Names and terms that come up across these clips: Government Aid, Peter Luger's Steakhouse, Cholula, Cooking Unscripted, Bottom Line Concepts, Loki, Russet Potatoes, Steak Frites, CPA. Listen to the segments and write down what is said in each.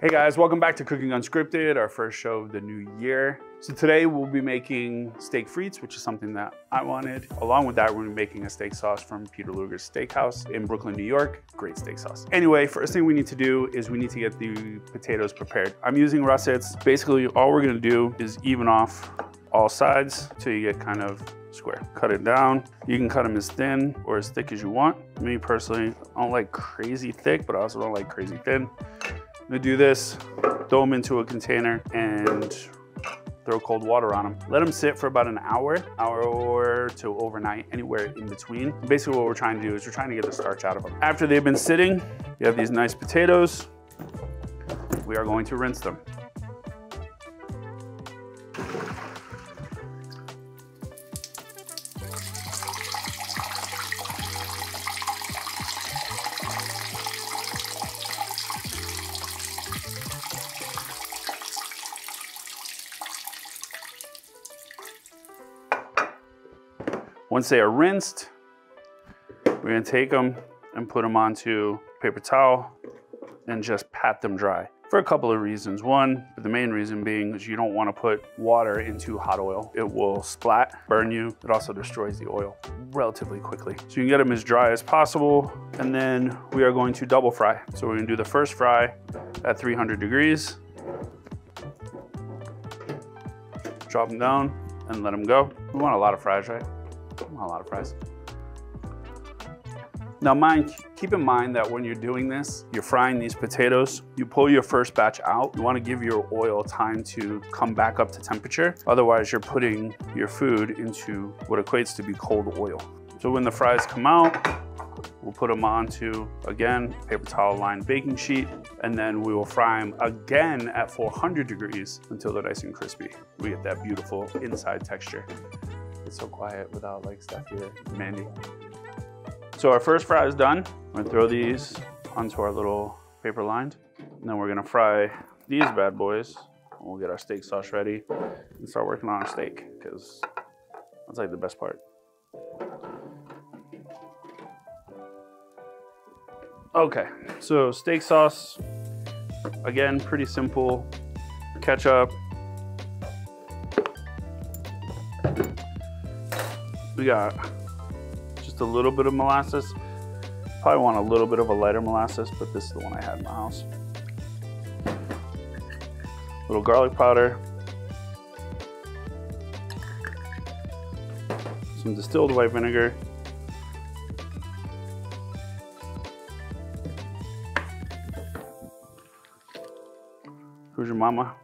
Hey guys, welcome back to Cooking Unscripted, our first show of the new year. So today we'll be making steak frites, which is something that I wanted. Along with that, we're gonna be making a steak sauce from Peter Luger's Steakhouse in Brooklyn, New York. Great steak sauce. Anyway, first thing we need to do is we need to get the potatoes prepared. I'm using russets. Basically, all we're gonna do is even off all sides till you get kind of square. Cut it down. You can cut them as thin or as thick as you want. Me personally, I don't like crazy thick, but I also don't like crazy thin. I'm gonna do this, throw them into a container and throw cold water on them. Let them sit for about an hour to overnight, anywhere in between. Basically what we're trying to do is we're trying to get the starch out of them. After they've been sitting, you have these nice potatoes. We are going to rinse them. Once they are rinsed, we're gonna take them and put them onto paper towel and just pat them dry for a couple of reasons. One, but the main reason being is you don't wanna put water into hot oil. It will splat, burn you. It also destroys the oil relatively quickly. So you can get them as dry as possible. And then we are going to double fry. So we're gonna do the first fry at 300 degrees. Drop them down and let them go. We want a lot of fries, right? A lot of fries. Now keep in mind that when you're doing this, you're frying these potatoes, you pull your first batch out, you want to give your oil time to come back up to temperature. Otherwise, you're putting your food into what equates to be cold oil. So when the fries come out, we'll put them onto, again, paper towel lined baking sheet, and then we will fry them again at 400 degrees until they're nice and crispy. We get that beautiful inside texture. It's so quiet without like stuff here, Mandy. So our first fry is done. I'm gonna throw these onto our little paper lined. And then we're gonna fry these bad boys. We'll get our steak sauce ready and start working on our steak because that's like the best part. Okay, so steak sauce, again, pretty simple. Ketchup. We got just a little bit of molasses. Probably want a little bit of a lighter molasses, but this is the one I had in my house. A little garlic powder. Some distilled white vinegar. Who's your mama?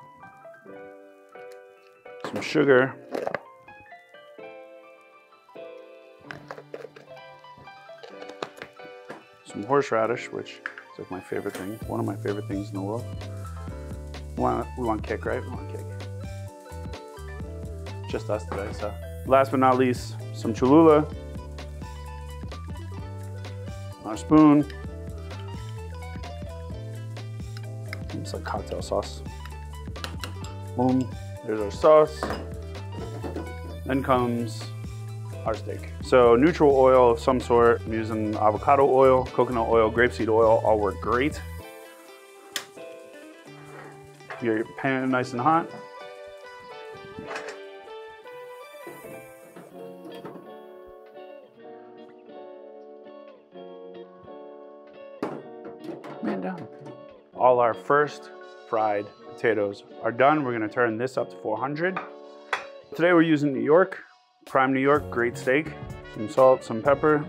Some sugar. Some horseradish, which is like my favorite thing, one of my favorite things in the world. We want kick, right? We want kick. Just us today, so. Last but not least, some Cholula. Our spoon. It's like cocktail sauce. Boom, there's our sauce. Then comes our steak. So neutral oil of some sort. I'm using avocado oil, coconut oil, grapeseed oil, all work great. Get your pan nice and hot. Man down. All our first fried potatoes are done. We're gonna turn this up to 400. Today we're using New York. Prime New York, great steak. Some salt, some pepper.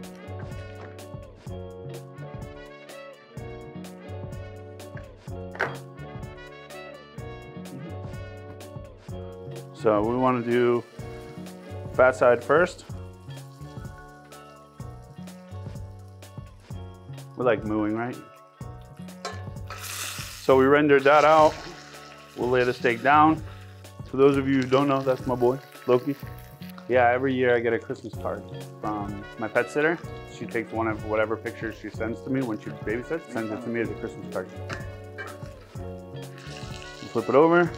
So we want to do fat side first. We like mooing, right? So we rendered that out. We'll lay the steak down. For those of you who don't know, that's my boy, Loki. Yeah, every year I get a Christmas card from my pet sitter. She takes one of whatever pictures she sends to me when she babysits, sends it to me as a Christmas card. Flip it over.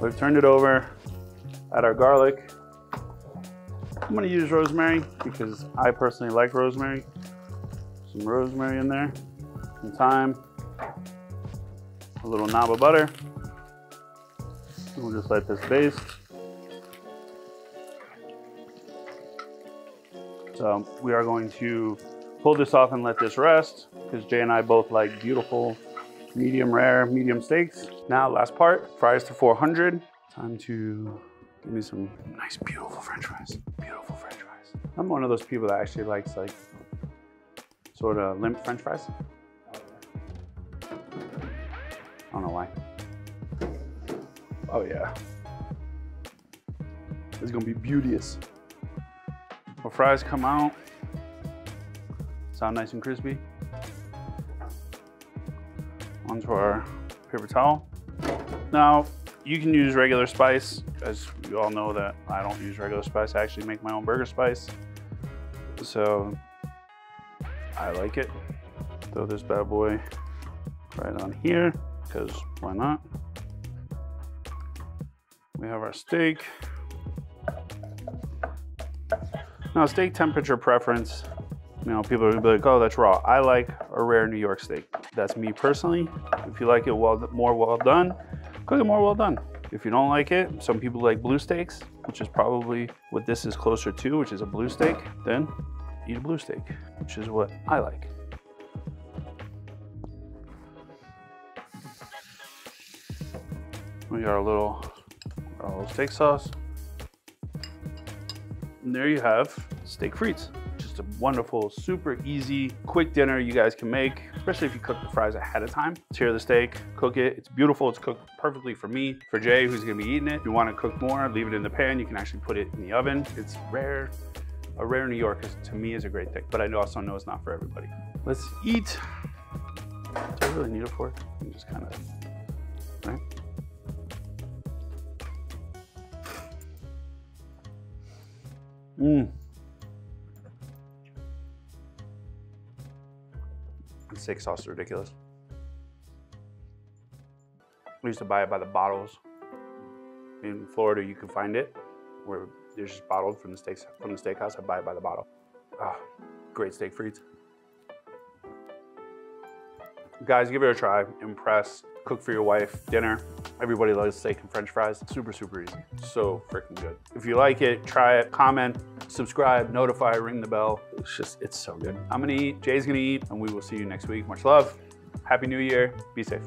We've turned it over. Add our garlic. I'm gonna use rosemary because I personally like rosemary. some rosemary in there, some thyme, a little knob of butter. We'll just let this baste. So we are going to pull this off and let this rest because Jay and I both like beautiful, medium rare, medium steaks. Now last part, fries to 400. Time to give me some nice, beautiful French fries. Beautiful French fries. I'm one of those people that actually likes like sort of limp French fries. I don't know why. Oh yeah. It's gonna be beauteous. Our fries come out, sound nice and crispy. Onto our paper towel. Now, you can use regular spice. As you all know that I don't use regular spice, I actually make my own burger spice. So, I like it. Throw this bad boy right on here, because why not? We have our steak. Now, steak temperature preference, you know, people are gonna be like, oh, that's raw. I like a rare New York steak. That's me personally. If you like it more well done, cook it more well done. If you don't like it, some people like blue steaks, which is probably what this is closer to, which is a blue steak, then eat a blue steak, which is what I like. We got our little steak sauce. And there you have steak frites. Just a wonderful, super easy, quick dinner you guys can make, especially if you cook the fries ahead of time. Sear the steak, cook it. It's beautiful. It's cooked perfectly for me, for Jay, who's gonna be eating it. If you wanna cook more, leave it in the pan. You can actually put it in the oven. It's rare. A rare New York is, to me, is a great thing, but I also know it's not for everybody. Let's eat. Do I really need a fork? I'm just kind of, right? Mmm. The steak sauce is ridiculous. We used to buy it by the bottles. In Florida, you can find it where they're just bottled from the steakhouse. I buy it by the bottle. Ah, great steak frites. Guys, give it a try. Impress. Cook for your wife. Dinner. Everybody loves steak and French fries. Super, super easy. So freaking good. If you like it, try it, comment, subscribe, notify, ring the bell. It's just, it's so good. I'm gonna eat, Jay's gonna eat, and we will see you next week. Much love. Happy New Year. Be safe.